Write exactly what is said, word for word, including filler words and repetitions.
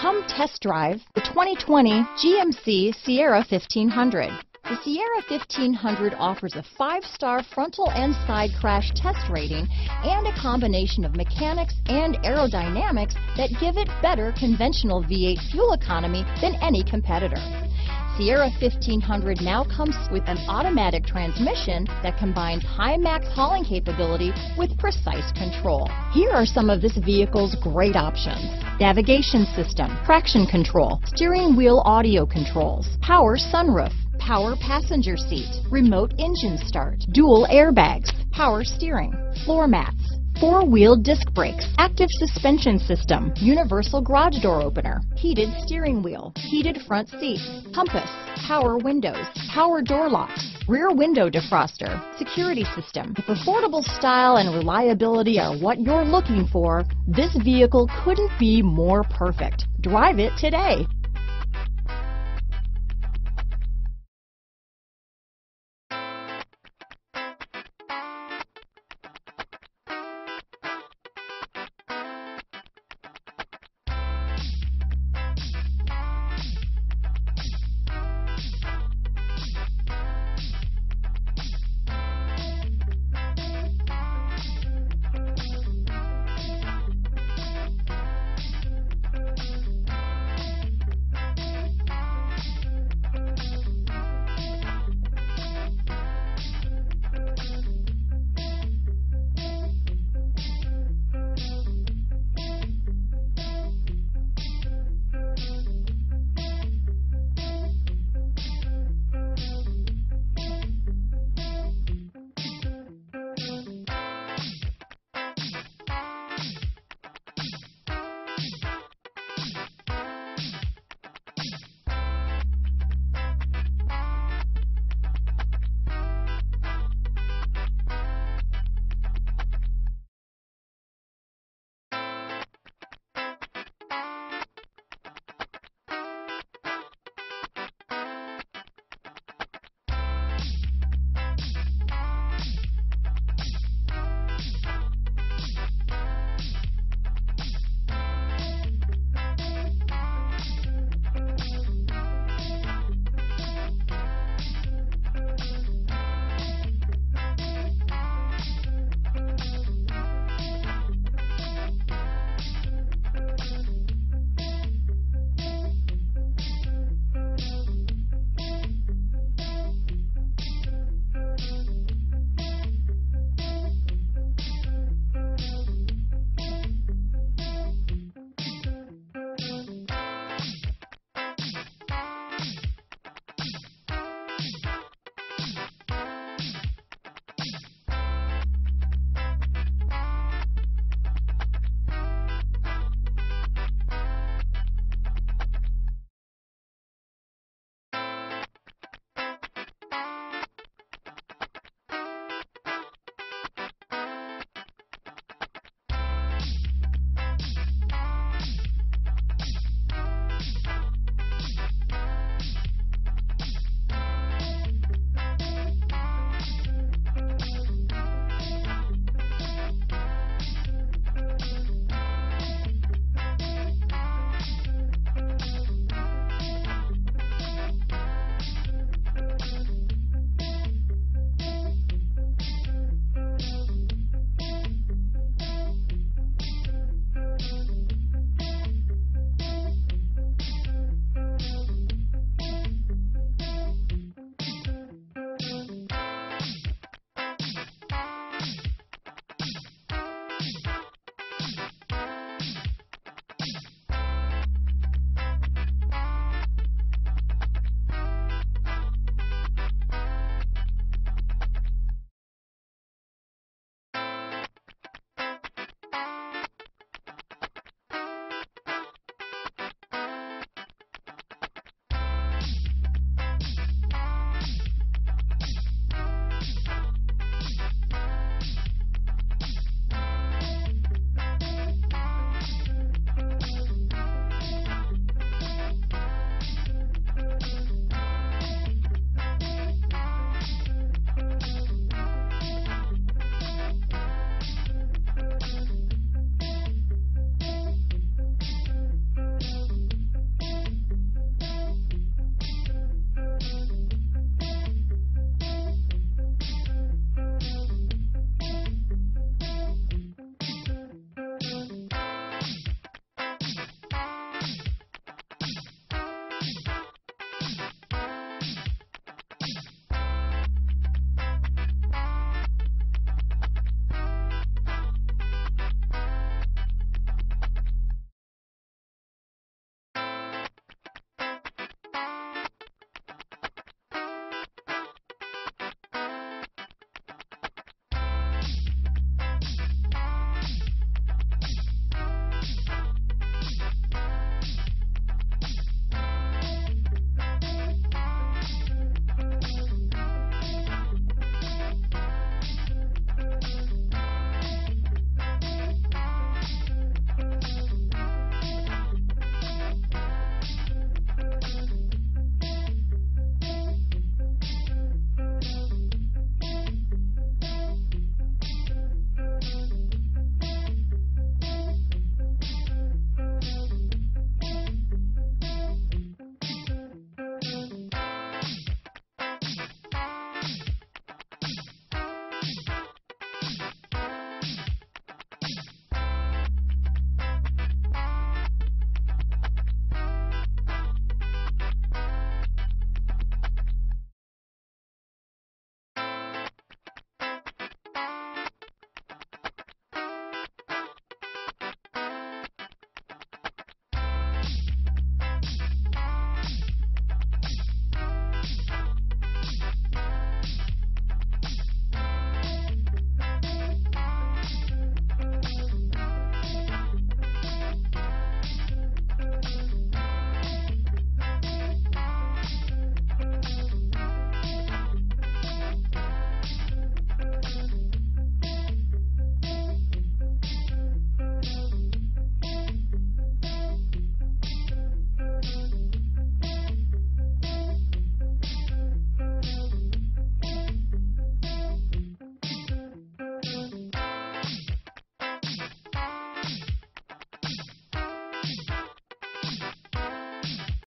Come test drive the twenty twenty G M C Sierra fifteen hundred. The Sierra fifteen hundred offers a five-star frontal and side crash test rating and a combination of mechanics and aerodynamics that give it better conventional V eight fuel economy than any competitor. Sierra fifteen hundred now comes with an automatic transmission that combines high max hauling capability with precise control. Here are some of this vehicle's great options: navigation system, traction control, steering wheel audio controls, power sunroof, power passenger seat, remote engine start, dual airbags, power steering, floor mats, four-wheel disc brakes, active suspension system, universal garage door opener, heated steering wheel, heated front seat, compass, power windows, power door locks, rear window defroster, security system. If affordable style and reliability are what you're looking for, this vehicle couldn't be more perfect. Drive it today.